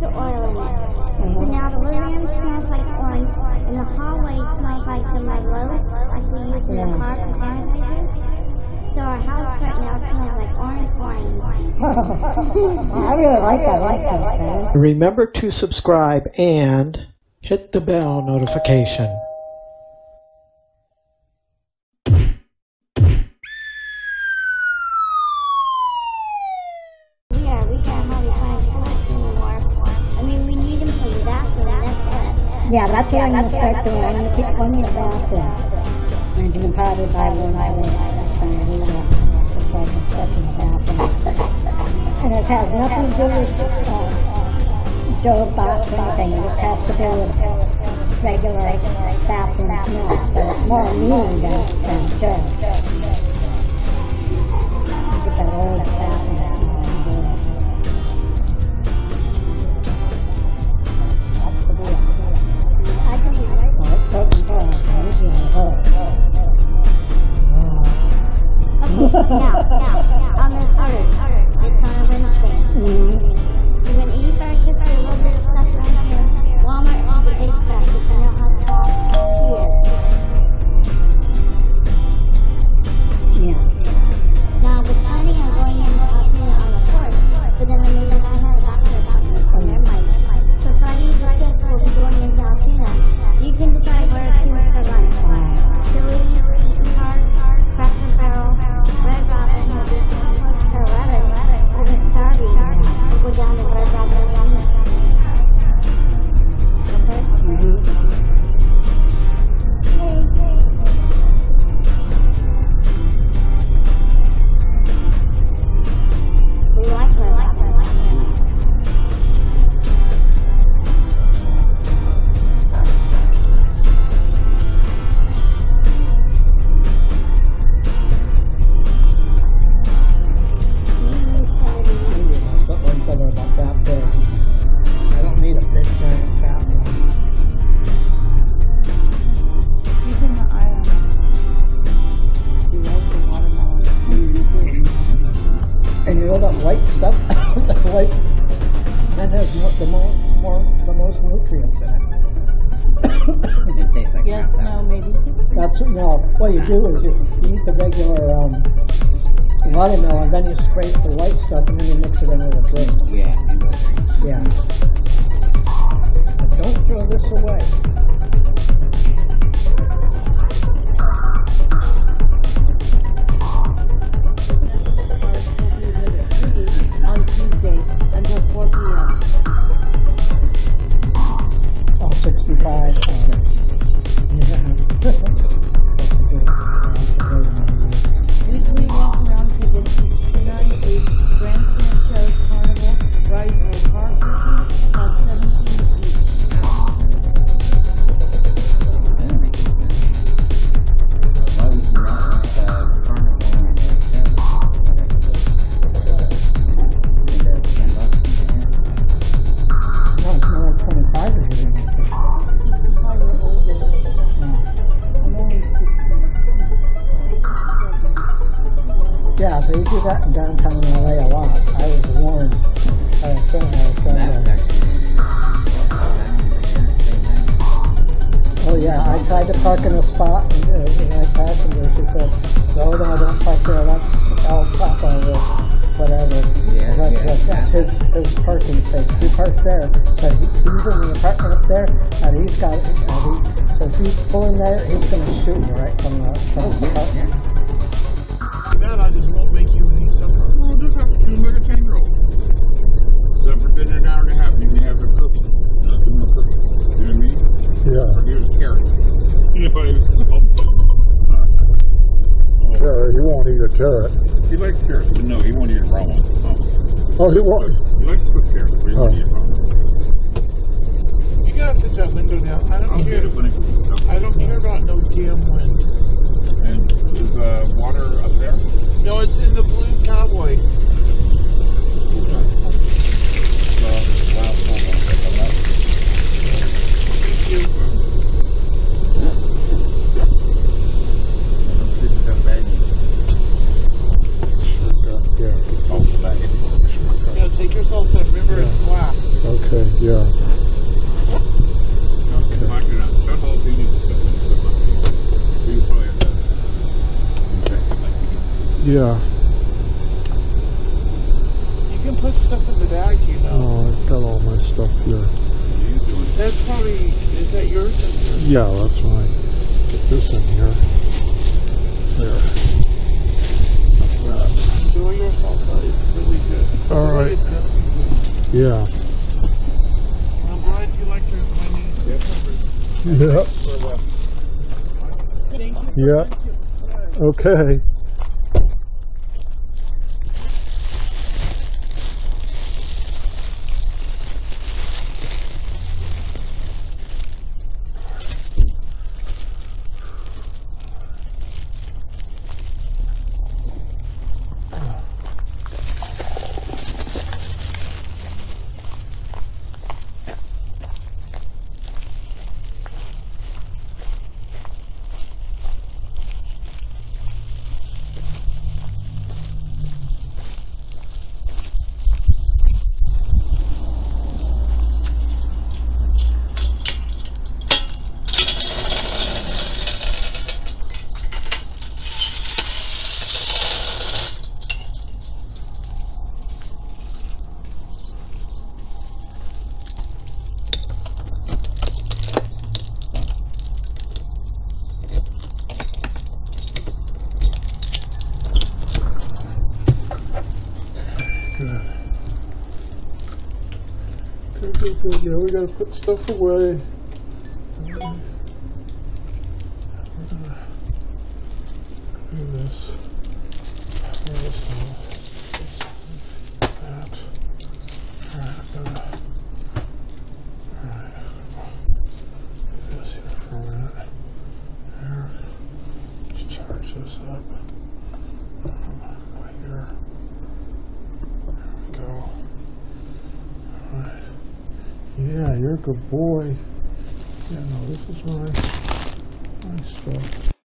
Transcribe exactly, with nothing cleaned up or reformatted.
leaves are oily. So now the living room smells like orange, and the hallway smells like the Merlot, like we use in the car for orange. So our house right now smells like orange wine. I really like that license. Remember to subscribe and hit the bell notification. Yeah, that's what I'm going to start doing. I'm going to keep going to the bathroom. I'm going to probably buy one island by that time. I need to just like the stuff in the bathroom. And it has nothing to do with uh, Joe Box or anything. It just has to do with regular bathroom smell. So it's more mean than, than Joe. Get that old bathroom smell. Now, now, on the third, it's on a Wednesday. Mm-hmm. We're going to eat breakfast with a little bit of stuff right here. Walmart has a big breakfast, and they'll have it all here. Yeah. Now, we're planning on going in the afternoon on the fourth, but then I knew that I had a doctor appointment, so never mind. So Friday the fifth, we'll be going into Alpena. You can decide where to eat for lunch. Chili's, Eaton Park, Cracker Barrel, Red Robin, will be close to eleven. We'll be starting. We'll go down to Red Robin and Yummy. Okay? Mm-hmm. Hey, hey. We like Red Robin. What you do is you eat the regular um, watermelon, then you scrape the white stuff, and then you mix it in with a drink. Yeah. Yeah. But don't throw this away. On Tuesday until four P M Oh, sixty-five. Yeah. Take yourself, remember, yeah. It's glass. Okay, yeah. Yeah. You can put stuff in the bag, you know. Oh, I've got all my stuff here. That's probably, is that yours in here? Yeah, that's mine. Get this in here. There. That. Enjoy your salsa. It's really good. All right. It's gonna be good. Yeah. Well, I'm glad you liked your money. Yep. Thank you. Yeah. Thank you. Okay. Yeah, we gotta put stuff away. We're gonna do this. Do this and that. All right, all right. Do this here for a minute. Here. Let's charge this up. Right here. There we go. All right. Yeah, you're a good boy. Yeah, no, this is my, my stuff.